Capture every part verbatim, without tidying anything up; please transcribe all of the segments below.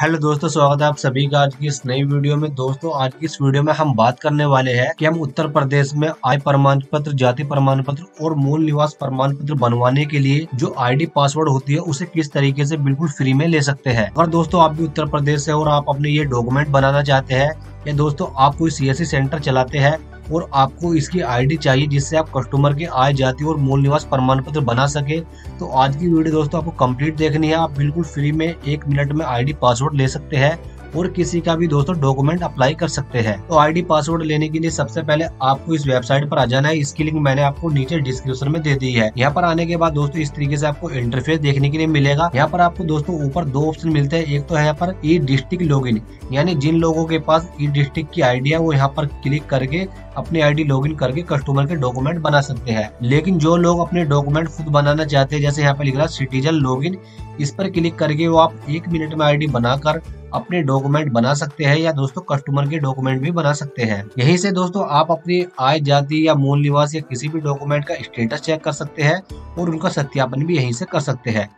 Hello दोस्तों, स्वागत है आप सभी का आज की इस नई वीडियो में। दोस्तों आज की इस वीडियो में हम बात करने वाले हैं कि हम उत्तर प्रदेश में आय प्रमाण पत्र, जाति प्रमाण पत्र और मूल निवास प्रमाण पत्र बनवाने के लिए जो आईडी पासवर्ड होती है उसे किस तरीके से बिल्कुल फ्री में ले सकते हैं। अगर दोस्तों आप भी उत्तर प्रदेश से और आप अपने ये डॉक्यूमेंट बनाना चाहते हैं या दोस्तों आप कोई सी एस सी सेंटर चलाते हैं और आपको इसकी आईडी चाहिए जिससे आप कस्टमर के आय, जाति और मूल निवास प्रमाण पत्र बना सके, तो आज की वीडियो दोस्तों आपको कंप्लीट देखनी है। आप बिल्कुल फ्री में एक मिनट में आईडी पासवर्ड ले सकते हैं और किसी का भी दोस्तों डॉक्यूमेंट अप्लाई कर सकते हैं। तो आईडी पासवर्ड लेने के लिए सबसे पहले आपको इस वेबसाइट पर आ जाना है। इसकी लिंक मैंने आपको नीचे डिस्क्रिप्शन में दे दी है। यहाँ पर आने के बाद दोस्तों इस तरीके से आपको इंटरफेस देखने के लिए मिलेगा। यहाँ पर आपको दोस्तों ऊपर दो ऑप्शन मिलते हैं। एक तो है यहाँ पर ई डिस्ट्रिक्ट लॉगिन, यानी जिन लोगों के पास ई डिस्ट्रिक्ट की आईडी है वो यहाँ पर क्लिक करके अपनी आईडी लॉगिन करके कस्टमर के डॉक्यूमेंट बना सकते हैं। लेकिन जो लोग अपने डॉक्यूमेंट खुद बनाना चाहते हैं, जैसे यहाँ पर लिख रहा है सिटीजन लॉगिन, इस पर क्लिक करके वो आप एक मिनट में आईडी बनाकर अपने डॉक्यूमेंट बना सकते हैं या दोस्तों कस्टमर के डॉक्यूमेंट भी बना सकते हैं। यहीं से दोस्तों आप अपनी आय, जाति या मूल निवास या किसी भी डॉक्यूमेंट का स्टेटस चेक कर सकते हैं और उनका सत्यापन भी यहीं से कर सकते हैं।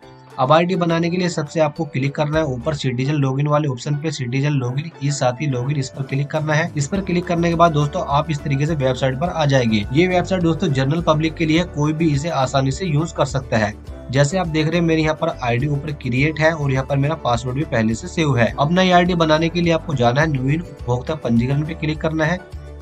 अब आईडी बनाने के लिए सबसे आपको क्लिक करना है ऊपर सिटीजन लॉगिन वाले ऑप्शन पे, citizen login e Sathi login, इस पर क्लिक करना है। इस पर क्लिक करने के बाद दोस्तों आप इस तरीके से वेबसाइट पर आ जाएगी। ये वेबसाइट दोस्तों जनरल पब्लिक के लिए, कोई भी इसे आसानी से यूज कर सकता है। जैसे आप देख रहे हैं मेरे यहाँ पर आईडी ऊपर क्रिएट है और यहाँ पर मेरा पासवर्ड भी पहले से सेव है। अब नई आईडी बनाने के लिए आपको जाना है न्यू इन उपभोक्ता पंजीकरण पे क्लिक करना है।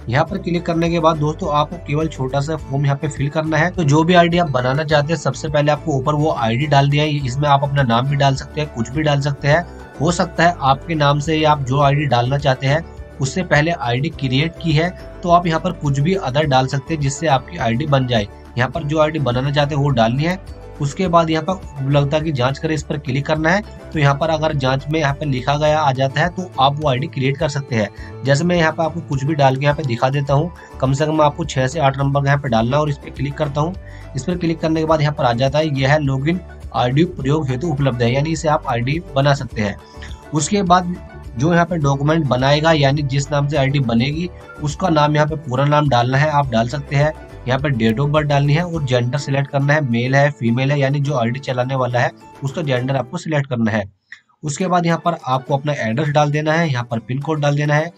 यहाँ पर क्लिक करने के बाद दोस्तों आपको केवल छोटा सा फॉर्म यहाँ पे फिल करना है। तो जो भी आईडी आप बनाना चाहते हैं सबसे पहले आपको ऊपर वो आईडी डाल दिया है। इसमें आप अपना नाम भी डाल सकते हैं, कुछ भी डाल सकते हैं। हो सकता है आपके नाम से आप जो आईडी डालना चाहते हैं उससे पहले आईडी क्रिएट की है, तो आप यहाँ पर कुछ भी अदर डाल सकते हैं जिससे आपकी आईडी बन जाए। यहाँ पर जो आईडी बनाना चाहते हैं वो डालनी है। उसके बाद यहाँ पर उपलब्धता की जांच करें, इस पर क्लिक करना है। तो यहाँ पर अगर जांच में यहाँ पर लिखा गया आ जाता है तो आप वो आईडी क्रिएट कर सकते हैं। जैसे मैं यहाँ पर आपको कुछ भी डाल के यहाँ पे दिखा देता हूँ। कम से कम आपको छः से आठ नंबर यहाँ पे डालना है और इस पर क्लिक करता हूँ। इस पर क्लिक करने के बाद यहाँ पर आ जाता है यह है लॉगिन आईडी प्रयोग हेतु उपलब्ध है, यानी इसे आप आईडी बना सकते हैं। उसके बाद जो यहाँ पे डॉक्यूमेंट बनाएगा यानी जिस नाम से आईडी बनेगी उसका नाम यहाँ पे पूरा नाम डालना है, आप डाल सकते हैं। यहाँ पर डेट ऑफ बर्थ डालनी है और जेंडर सिलेक्ट करना है, मेल है फीमेल है, यानी जो आईडी चलाने वाला है उसका जेंडर आपको सिलेक्ट करना है। उसके बाद यहाँ पर आपको अपना एड्रेस डाल देना है, यहाँ पर पिन कोड डाल देना है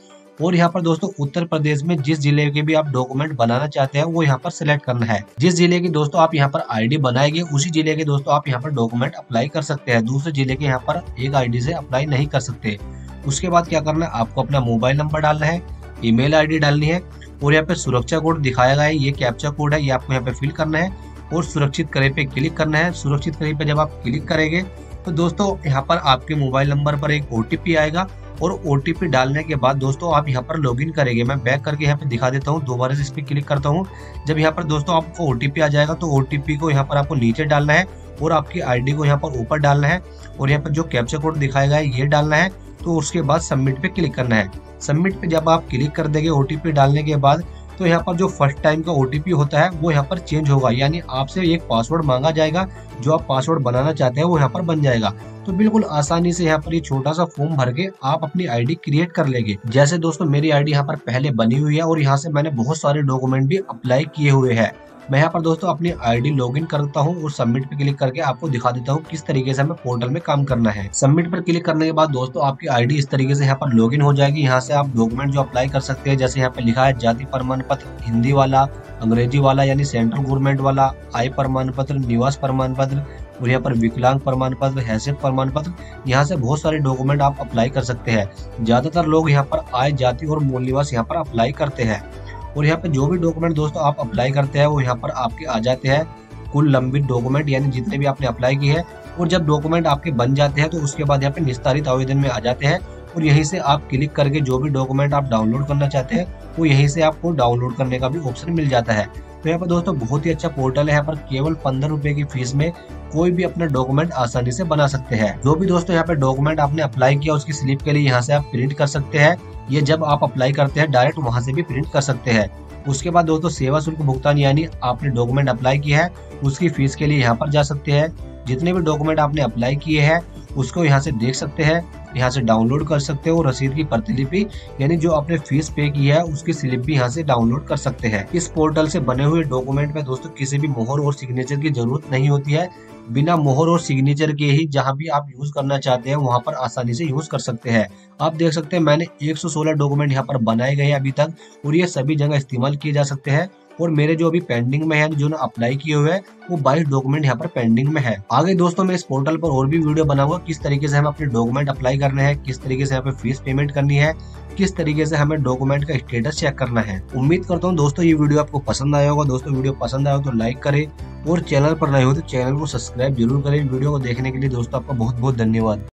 और यहाँ पर दोस्तों उत्तर प्रदेश में जिस जिले के भी आप डॉक्यूमेंट बनाना चाहते हैं वो यहाँ पर सिलेक्ट करना है। जिस जिले की दोस्तों आप यहाँ पर आईडी बनाएंगे उसी जिले के दोस्तों आप यहाँ पर डॉक्यूमेंट अप्लाई कर सकते हैं, दूसरे जिले के यहाँ पर एक आईडी से अप्लाई नहीं कर सकते। उसके बाद क्या करना है, आपको अपना मोबाइल नंबर डालना है, ईमेल आईडी डालनी है और यहाँ पे सुरक्षा कोड दिखाया गया है, ये कैप्चा कोड है, ये आपको यहाँ पे फिल करना है और सुरक्षित करें पे क्लिक करना है। सुरक्षित करें पे जब आप क्लिक करेंगे तो दोस्तों यहाँ पर आपके मोबाइल नंबर पर एक ओटीपी आएगा और ओटीपी डालने के बाद दोस्तों आप यहाँ पर लॉगिन करेंगे। मैं बैक करके यहाँ पे दिखा देता हूँ, दोबारा से इस पर क्लिक करता हूँ। जब यहाँ पर दोस्तों आपको ओटीपी आ जाएगा तो ओटीपी को यहाँ पर आपको नीचे डालना है और आपकी आईडी को यहाँ पर ऊपर डालना है और यहाँ पर जो कैप्चा कोड दिखाया गया है ये डालना है। तो उसके बाद सबमिट पे क्लिक करना है। सबमिट पे जब आप क्लिक कर देंगे ओटीपी डालने के बाद तो यहाँ पर जो फर्स्ट टाइम का ओटीपी होता है वो यहाँ पर चेंज होगा, यानी आपसे एक पासवर्ड मांगा जाएगा, जो आप पासवर्ड बनाना चाहते हैं वो यहाँ पर बन जाएगा। तो बिल्कुल आसानी से यहाँ पर ये छोटा सा फॉर्म भर के आप अपनी आईडी क्रिएट कर लेंगे। जैसे दोस्तों मेरी आईडी यहाँ पर पहले बनी हुई है और यहाँ से मैंने बहुत सारे डॉक्यूमेंट भी अप्लाई किए हुए हैं। मैं यहाँ पर दोस्तों अपनी आईडी लॉगिन करता हूँ और सबमिट पे क्लिक करके आपको दिखा देता हूँ किस तरीके से हमें पोर्टल में काम करना है। सबमिट पर क्लिक करने के बाद दोस्तों आपकी आईडी इस तरीके से यहाँ पर लॉगिन हो जाएगी। यहाँ से आप डॉक्यूमेंट जो अप्लाई कर सकते हैं, जैसे यहाँ पे लिखा है जाति प्रमाण पत्र हिंदी वाला, अंग्रेजी वाला यानी सेंट्रल गवर्नमेंट वाला, आय प्रमाण पत्र, निवास प्रमाण पत्र और यहाँ पर विकलांग प्रमाण पत्र, हैसियत प्रमाण पत्र। यहाँ से बहुत सारे डॉक्यूमेंट आप अप्लाई कर सकते हैं। ज्यादातर लोग यहाँ पर आय, जाति और मूल निवास यहाँ पर अप्लाई करते हैं और यहाँ पे जो भी डॉक्यूमेंट दोस्तों आप अप्लाई करते हैं वो यहाँ पर आपके आ जाते हैं। कुल लंबित डॉक्यूमेंट यानी जितने भी आपने अप्लाई किए हैं और जब डॉक्यूमेंट आपके बन जाते हैं तो उसके बाद यहाँ पे निस्तारित आवेदन में आ जाते हैं और यहीं से आप क्लिक करके जो भी डॉक्यूमेंट आप डाउनलोड करना चाहते हैं वो यहीं से आपको डाउनलोड करने का भी ऑप्शन मिल जाता है। तो यहाँ पर दोस्तों बहुत ही अच्छा पोर्टल है। यहाँ पर केवल पंद्रह रुपए की फीस में कोई भी अपना डॉक्यूमेंट आसानी से बना सकते हैं। जो भी दोस्तों यहाँ पे डॉक्यूमेंट आपने अप्लाई किया उसकी स्लिप के लिए यहाँ से आप प्रिंट कर सकते हैं। ये जब आप अप्लाई करते हैं डायरेक्ट वहाँ से भी प्रिंट कर सकते हैं। उसके बाद दोस्तों सेवा शुल्क भुगतान, यानी आपने डॉक्यूमेंट अप्लाई किया है उसकी फीस के लिए यहाँ पर जा सकते हैं। जितने भी डॉक्यूमेंट आपने अप्लाई किए हैं उसको यहाँ से देख सकते हैं, यहाँ से डाउनलोड कर सकते हो। रसीद की प्रतिलिपि यानी जो आपने फीस पे की है उसकी स्लिप भी यहाँ से डाउनलोड कर सकते हैं। इस पोर्टल से बने हुए डॉक्यूमेंट में दोस्तों किसी भी मोहर और सिग्नेचर की जरूरत नहीं होती है। बिना मोहर और सिग्नेचर के ही जहां भी आप यूज करना चाहते हैं वहां पर आसानी से यूज कर सकते हैं। आप देख सकते हैं मैंने एक सौ सोलह डॉक्यूमेंट यहां पर बनाए गए हैं अभी तक, और ये सभी जगह इस्तेमाल किए जा सकते हैं। और मेरे जो अभी पेंडिंग में है, जो अप्लाई किए हुए हैं, वो बाईस डॉक्यूमेंट यहाँ पर पेंडिंग में है। आगे दोस्तों मैं इस पोर्टल पर और भी वीडियो बनाऊंगा, किस तरीके से हम अपने डॉक्यूमेंट अप्लाई करने हैं, किस तरीके से यहाँ पे फीस पेमेंट करनी है, किस तरीके से हमें डॉक्यूमेंट का स्टेटस चेक करना है। उम्मीद करता हूँ दोस्तों ये वीडियो आपको पसंद आया होगा। दोस्तों वीडियो पसंद आया हो तो लाइक करे, और चैनल पर नए हो तो चैनल को सब्सक्राइब जरूर करें। वीडियो को देखने के लिए दोस्तों आपका बहुत बहुत धन्यवाद।